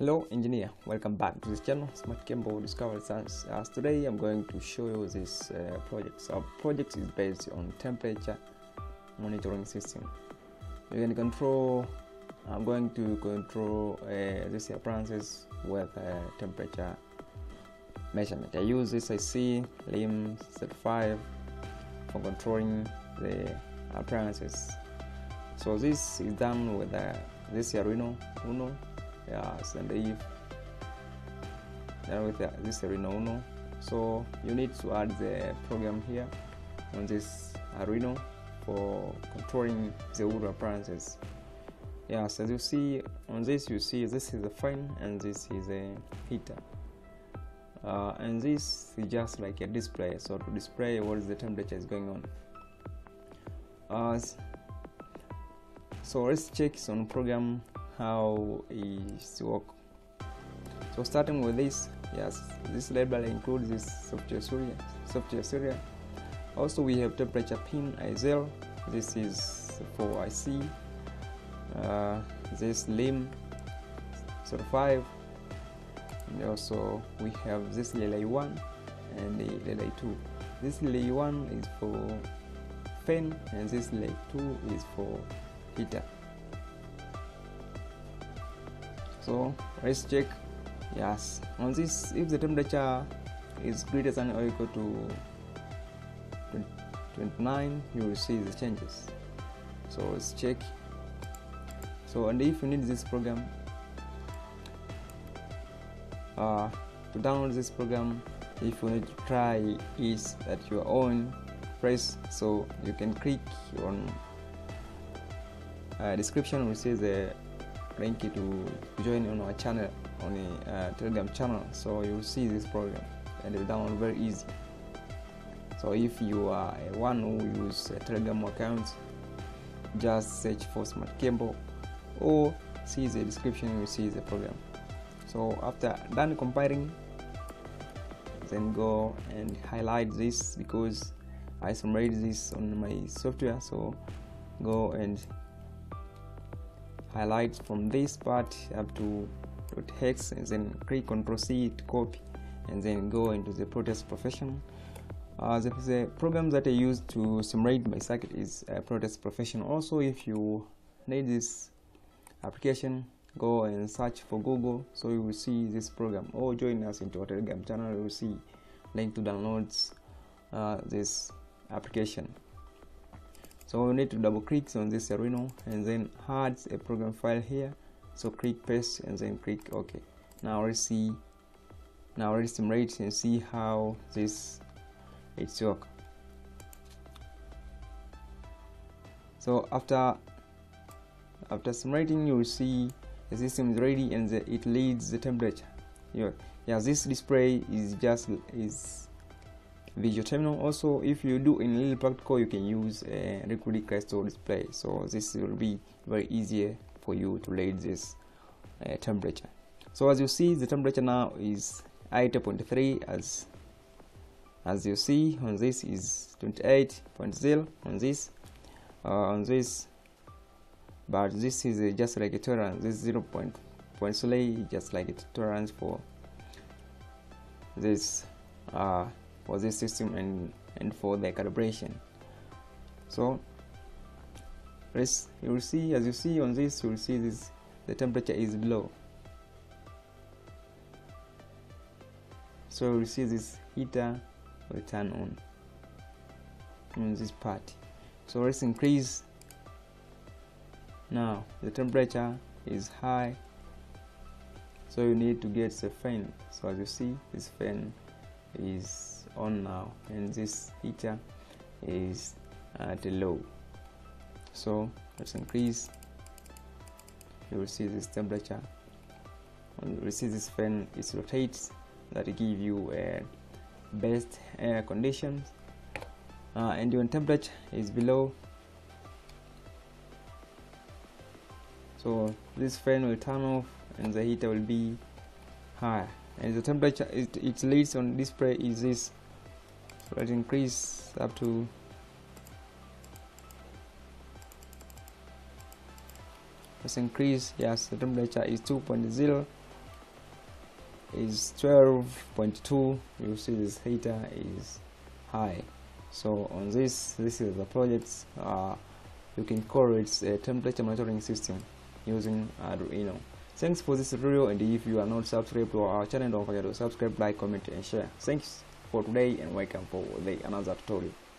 Hello engineer, welcome back to this channel, Smartkembo Discovery Science. Today I'm going to show you this project. So our project is based on temperature monitoring system. You can control, I'm going to control this appliances with temperature measurement. I use this IC LM35 for controlling the appliances. So this is done with this Arduino Uno. Yes, and if then with this Arduino Uno, so you need to add the program here on this Arduino for controlling the wood appliances. Yes, as you see on this, you see this is a fan and this is a heater, and this is just like a display, so to display what is the temperature is going on. So let's check on program how it works. So starting with this, yes, this label includes this software serial. Also we have temperature pin I0. This is for IC. This LM35, and also we have this LA1 and the LA2. This LA1 is for fan and this LA2 is for heater. So let's check. Yes, on this, if the temperature is greater than or equal to 29, you will see the changes. So let's check. So, and if you need this program, to download this program, if you need to try it at your own place, so you can click on description. We see the link to join on our channel, on the Telegram channel, so you'll see this program and it's download very easy. So if you are one who use Telegram accounts, just search for Smartkembo or see the description, you see the program. So after done compiling, then go and highlight this because I summarized this on my software, so go and highlight from this part up to .hex and then click Ctrl+C to copy and then go into the Proteus Profession. The program that I use to simulate my circuit is Proteus Profession. Also, if you need this application, go and search for Google, so you will see this program, or join us into our Telegram channel, you will see link to download this application. So we need to double click on this Arduino and then add a program file here. So click paste and then click OK. Now let's see. Now let's simulate and see how this it's work. So after simulating, you will see the system is ready and it leads the temperature. Yeah, this display is visual terminal. Also, if you do in little practical, you can use a liquid crystal display, so this will be very easier for you to read this temperature. So as you see, the temperature now is 8.3, as you see on this is 28.0 on this, but this is just like a tolerance. This 0.3 just like a tolerance for this for this system and for the calibration. So you will see, as you see on this, you will see this the temperature is low, so you will see this heater will turn on this part. So let's increase. Now the temperature is high, so you need to get the fan. So as you see, this fan is on now and this heater is at a low. So let's increase. You will see this temperature and you will see this fan is rotates, that give you a best air conditions, and your temperature is below, so this fan will turn off and the heater will be high. And the temperature it leads on display is this. So let's increase up to. Let's increase. Yes, the temperature is 2.0 is 12.2. you see this heater is high, so on this is the projects. You can call it a temperature monitoring system using Arduino. Thanks for this video, and if you are not subscribed to our channel, don't forget to subscribe, like, comment and share. Thanks for today, and welcome for another tutorial.